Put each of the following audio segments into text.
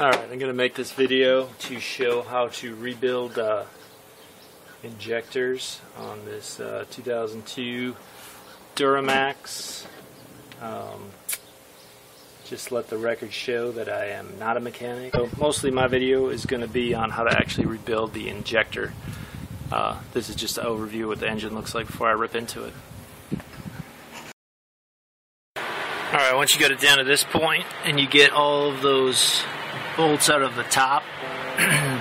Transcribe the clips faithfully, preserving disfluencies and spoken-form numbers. Alright, I'm going to make this video to show how to rebuild uh, injectors on this uh, two thousand two Duramax. Um, just let the record show that I am not a mechanic. So mostly my video is going to be on how to actually rebuild the injector. Uh, this is just an overview of what the engine looks like before I rip into it. Alright, once you get it down to this point and you get all of those bolts out of the top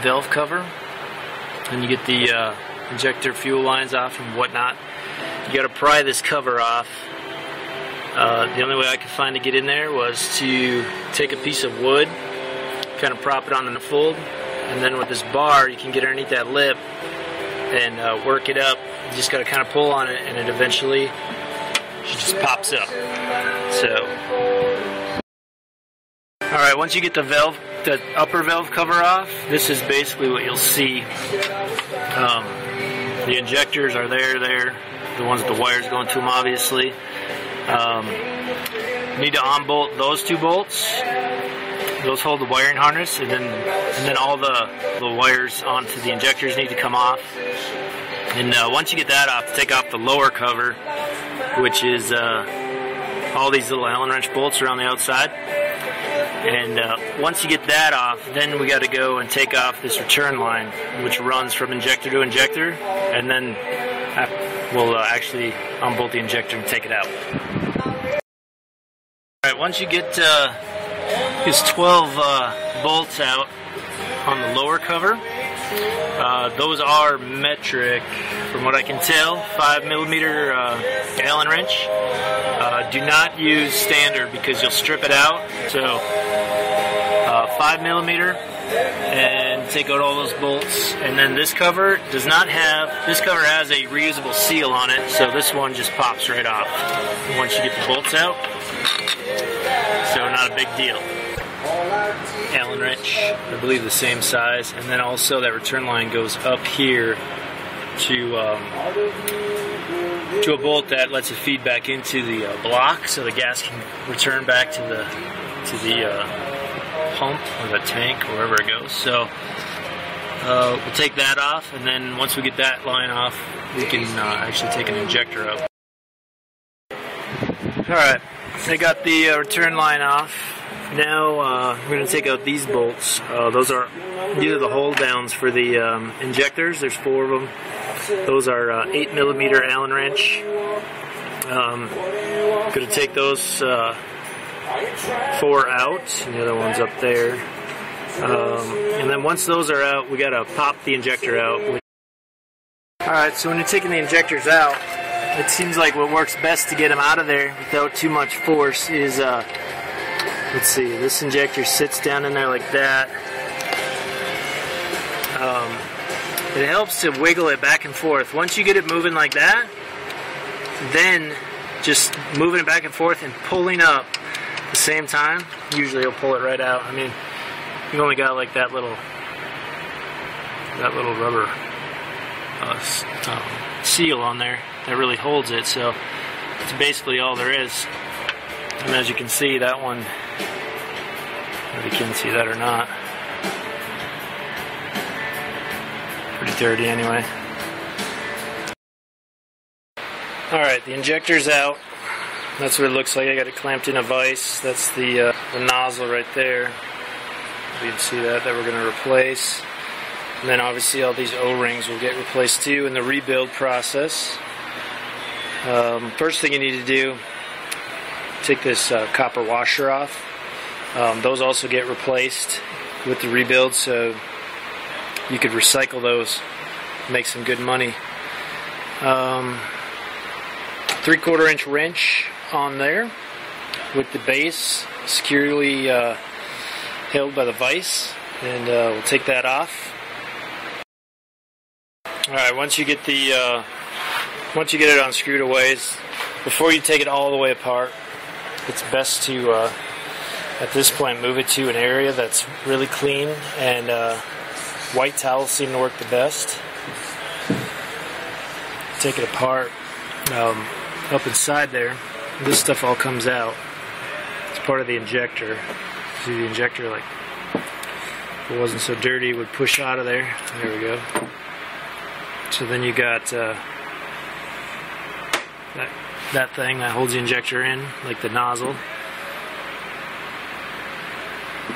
valve cover, and you get the uh, injector fuel lines off and whatnot. You got to pry this cover off. Uh, the only way I could find to get in there was to take a piece of wood, kind of prop it on in a fold, and then with this bar you can get underneath that lip and uh, work it up. You just got to kind of pull on it, and it eventually just pops up. So. Alright, once you get the valve, the upper valve cover off, this is basically what you'll see. Um, the injectors are there, there, the ones with the wires going to them, obviously. Um, need to unbolt those two bolts. Those hold the wiring harness, and then and then all the, the wires onto the injectors need to come off. And uh, once you get that off, take off the lower cover, which is uh, all these little Allen wrench bolts around the outside. And uh, once you get that off, then we got to go and take off this return line, which runs from injector to injector, and then we'll uh, actually unbolt the injector and take it out. All right, once you get uh, these twelve uh, bolts out on the lower cover, uh, those are metric, from what I can tell, five millimeter uh, Allen wrench. Uh, do not use standard because you'll strip it out. So. Five millimeter, and take out all those bolts. And then this cover does not have, this cover has a reusable seal on it, so this one just pops right off once you get the bolts out. So not a big deal. Allen wrench, I believe the same size, and then also that return line goes up here to um, to a bolt that lets it feed back into the uh, block, so the gas can return back to the to the. Uh, pump or the tank, wherever it goes. So uh, we'll take that off, and then once we get that line off, we can uh, actually take an injector out. Alright, so I got the uh, return line off. Now uh, we're going to take out these bolts. Uh, those are these are the hold downs for the um, injectors. There's four of them. Those are uh, eight millimeter Allen wrench. Um, going to take those. Uh, Four out, and the other one's up there. Um, and then once those are out, we gotta pop the injector out. Alright, so when you're taking the injectors out, it seems like what works best to get them out of there without too much force is, uh, let's see, this injector sits down in there like that. Um, it helps to wiggle it back and forth. Once you get it moving like that, then just moving it back and forth and pulling up. The same time, usually you'll pull it right out. I mean, you only got like that little, that little rubber uh, um, seal on there that really holds it. So it's basically all there is. And as you can see, that one, I don't know if you can see that or not, pretty dirty anyway. All right, the injector's out. That's what it looks like. I got it clamped in a vise. That's the, uh, the nozzle right there. You can see that, that we're going to replace. And then obviously all these O-rings will get replaced too in the rebuild process. Um, first thing you need to do, take this uh, copper washer off. Um, those also get replaced with the rebuild, so you could recycle those, make some good money. Um, three-quarter inch wrench on there with the base securely uh, held by the vise, and uh, we'll take that off. Alright, once you get the uh, once you get it unscrewed away, before you take it all the way apart, it's best to uh, at this point move it to an area that's really clean, and uh, white towels seem to work the best. Take it apart. Um, up inside there, this stuff all comes out. It's part of the injector. See the injector, like if it wasn't so dirty, it would push out of there. There we go. So then you got uh, that, that thing that holds the injector in, like the nozzle.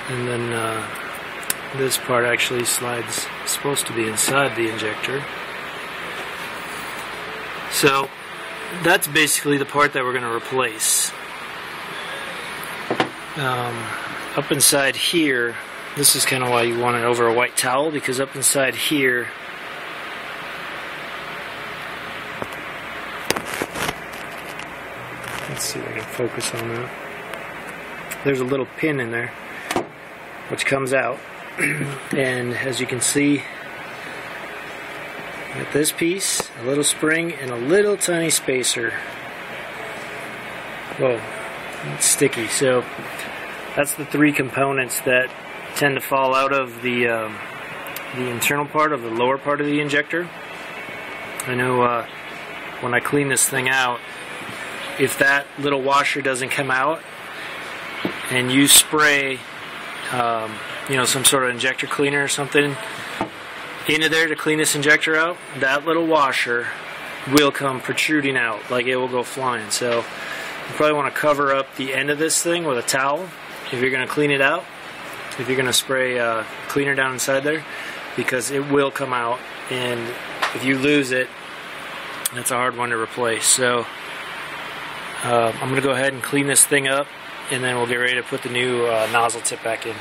And then uh, this part actually slides, supposed to be inside the injector. So that's basically the part that we're going to replace. Um, up inside here, this is kind of why you want it over a white towel, because up inside here let's see if I can focus on that. There's a little pin in there which comes out, and as you can see at this piece, a little spring and a little tiny spacer. Whoa, it's sticky. So that's the three components that tend to fall out of the um, the internal part of the lower part of the injector. I know uh, when I clean this thing out, if that little washer doesn't come out and you spray um, you know, some sort of injector cleaner or something into there to clean this injector out, that little washer will come protruding out, like it will go flying. So you probably want to cover up the end of this thing with a towel if you're going to clean it out, if you're going to spray uh, cleaner down inside there, because it will come out, and if you lose it, that's a hard one to replace. So uh, I'm going to go ahead and clean this thing up, and then we'll get ready to put the new uh, nozzle tip back in.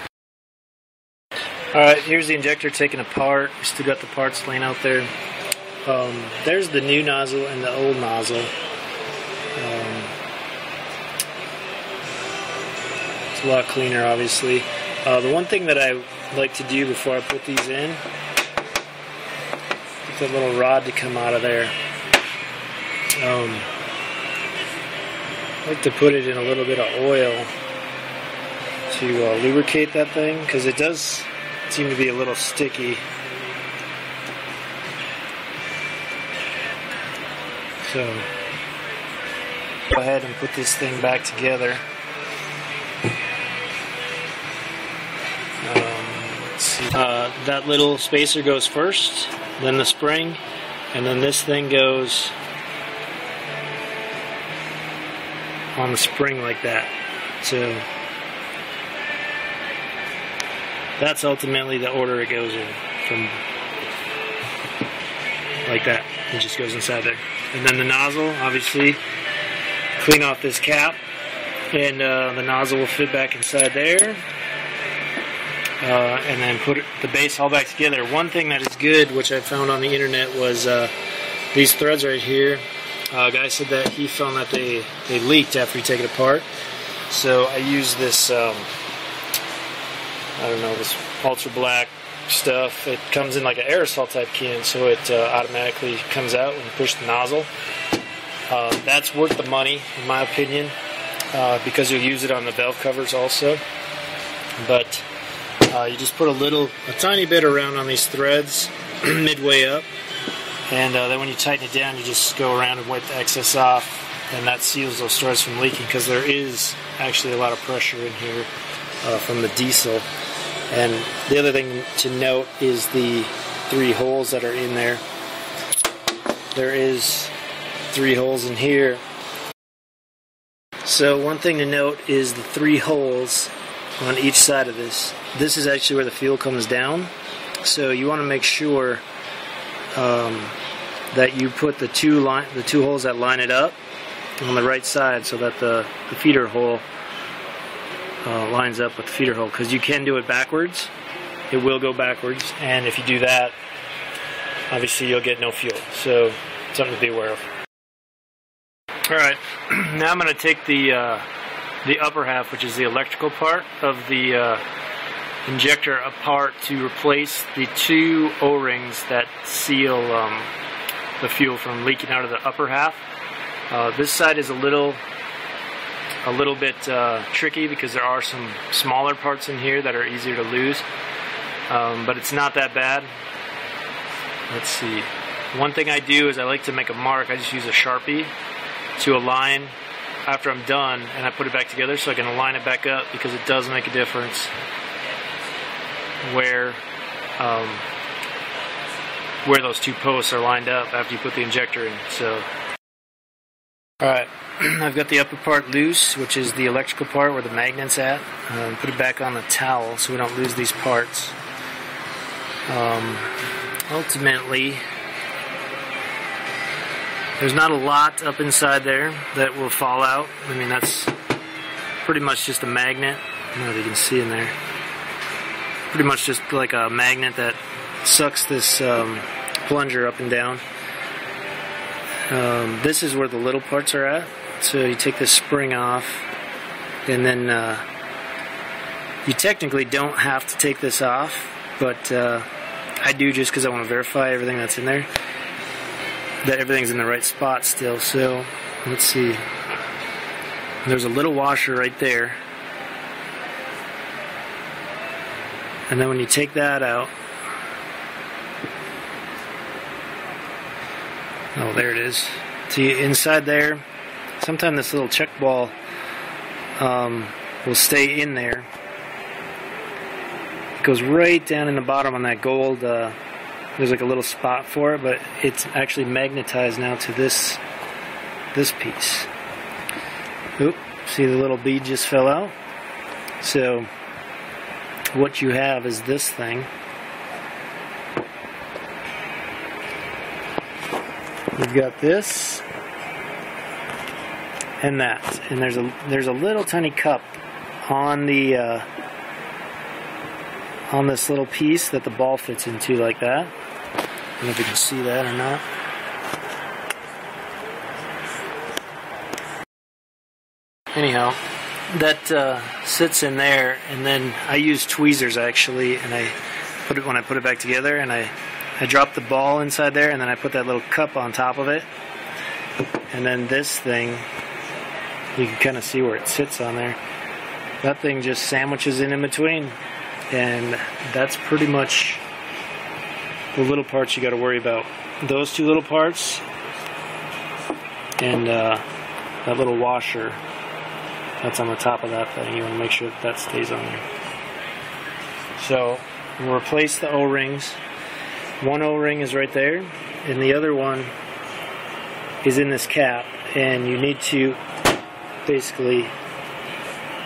Alright, here's the injector taken apart. We still got the parts laying out there. Um, there's the new nozzle and the old nozzle. Um, it's a lot cleaner, obviously. Uh, the one thing that I like to do before I put these in, get that little rod to come out of there. Um, I like to put it in a little bit of oil to uh, lubricate that thing, because it does seem to be a little sticky. So go ahead and put this thing back together. Um, let's see. Uh, that little spacer goes first, then the spring, and then this thing goes on the spring like that. So that's ultimately the order it goes in, from like that. It just goes inside there. And then the nozzle, obviously, clean off this cap, and uh, the nozzle will fit back inside there. Uh, and then put it, the base all back together. One thing that is good, which I found on the internet, was uh, these threads right here. Uh, a guy said that he found that they, they leaked after you take it apart. So I use this... Um, I don't know, this ultra black stuff. It comes in like an aerosol type can, so it uh, automatically comes out when you push the nozzle. Uh, that's worth the money, in my opinion, uh, because you'll use it on the valve covers also. But uh, you just put a little, a tiny bit around on these threads midway up, and uh, then when you tighten it down, you just go around and wipe the excess off, and that seals those threads from leaking, because there is actually a lot of pressure in here uh, from the diesel. And the other thing to note is the three holes that are in there. There is three holes in here. So one thing to note is the three holes on each side of this. This is actually where the fuel comes down. So you want to make sure um, that you put the two line, the two holes that line it up on the right side, so that the, the feeder hole Uh, lines up with the feeder hole, because you can do it backwards. It will go backwards, and if you do that, obviously you'll get no fuel. So something to be aware of. Alright, now I'm going to take the uh, the upper half, which is the electrical part of the uh, injector, apart to replace the two O-rings that seal um, the fuel from leaking out of the upper half. Uh, this side is a little a little bit uh, tricky, because there are some smaller parts in here that are easier to lose, um, but it's not that bad. Let's see. One thing I do is I like to make a mark. I just use a Sharpie to align after I'm done, and I put it back together so I can align it back up, because it does make a difference. where um, where those two posts are lined up after you put the injector in. So, alright, I've got the upper part loose, which is the electrical part where the magnet's at. Um, put it back on the towel so we don't lose these parts. Um, ultimately, there's not a lot up inside there that will fall out. I mean, that's pretty much just a magnet. I don't know if you can see in there. Pretty much just like a magnet that sucks this um, plunger up and down. Um, this is where the little parts are at. So you take this spring off, and then uh, you technically don't have to take this off, but uh, I do just because I want to verify everything that's in there, that everything's in the right spot still. So let's see, there's a little washer right there, and then when you take that out, oh, there it is. See, inside there, sometime this little check ball um, will stay in there. It goes right down in the bottom on that gold. uh, There's like a little spot for it, but it's actually magnetized now to this this piece. Oop, see the little bead just fell out. So what you have is this thing. You've got this and that, and there's a there's a little tiny cup on the uh, on this little piece that the ball fits into, like that. I don't know if you can see that or not. Anyhow, that uh, sits in there, and then I use tweezers actually, and I put it when I put it back together, and I I drop the ball inside there, and then I put that little cup on top of it, and then this thing, you can kind of see where it sits on there. That thing just sandwiches in in between. And that's pretty much the little parts you got to worry about. Those two little parts and uh, that little washer that's on the top of that thing. You want to make sure that that stays on there. So we'll replace the O-rings. One O-ring is right there, and the other one is in this cap. And you need to basically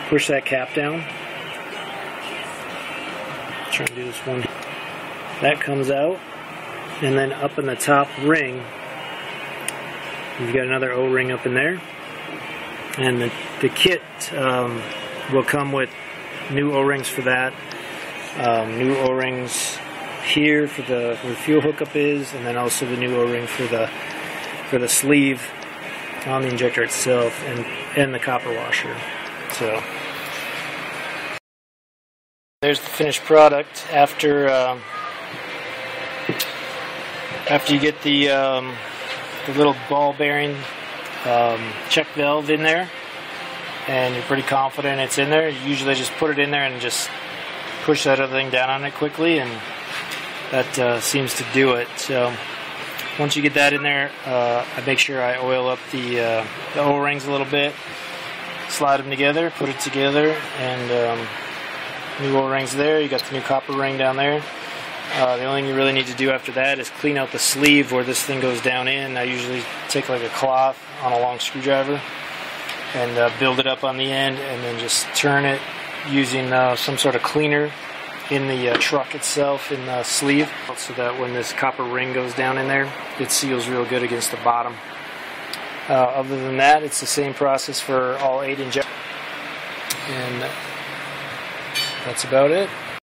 push that cap down. Trying to do this one. That comes out, and then up in the top ring, you've got another O-ring up in there, and the, the kit um, will come with new O-rings for that, um, new O-rings here for the where the fuel hookup is, and then also the new O-ring for the for the sleeve on the injector itself, and and the copper washer. So. There's the finished product after um, after you get the, um, the little ball bearing um, check valve in there, and you're pretty confident it's in there. You usually just put it in there and just push that other thing down on it quickly, and that uh, seems to do it. So once you get that in there, uh, I make sure I oil up the, uh, the O-rings a little bit, slide them together, put it together, and um, new O-rings there. You got the new copper ring down there. Uh, the only thing you really need to do after that is clean out the sleeve where this thing goes down in. I usually take like a cloth on a long screwdriver and uh, build it up on the end, and then just turn it using uh, some sort of cleaner in the uh, truck itself, in the sleeve, so that when this copper ring goes down in there, it seals real good against the bottom. Uh, other than that, it's the same process for all eight injectors. And that's about it.